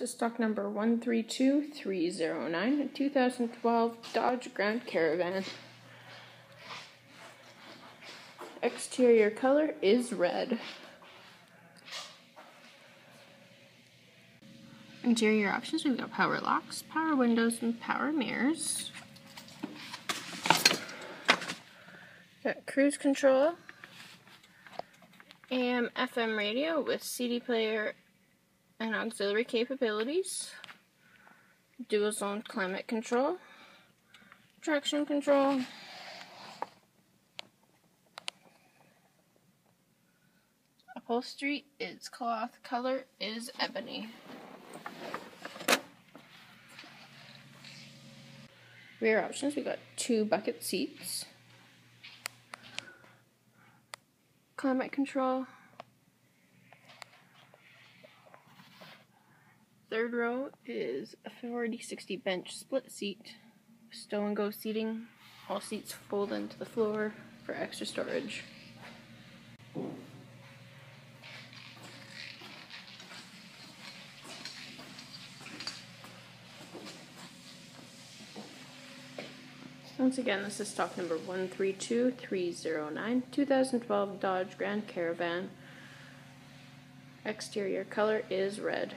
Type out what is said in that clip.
This is stock number 132309, 2012 Dodge Grand Caravan. Exterior color is red. Interior options, we've got power locks, power windows, and power mirrors. Got cruise control, AM FM radio with CD player and auxiliary capabilities, dual zone climate control, traction control, upholstery is cloth, color is ebony. Rear options, we got two bucket seats, climate control, third row is a 40-60 bench split seat, stow and go seating, all seats fold into the floor for extra storage. Once again, this is stock number 132309, 2012 Dodge Grand Caravan. Exterior color is red.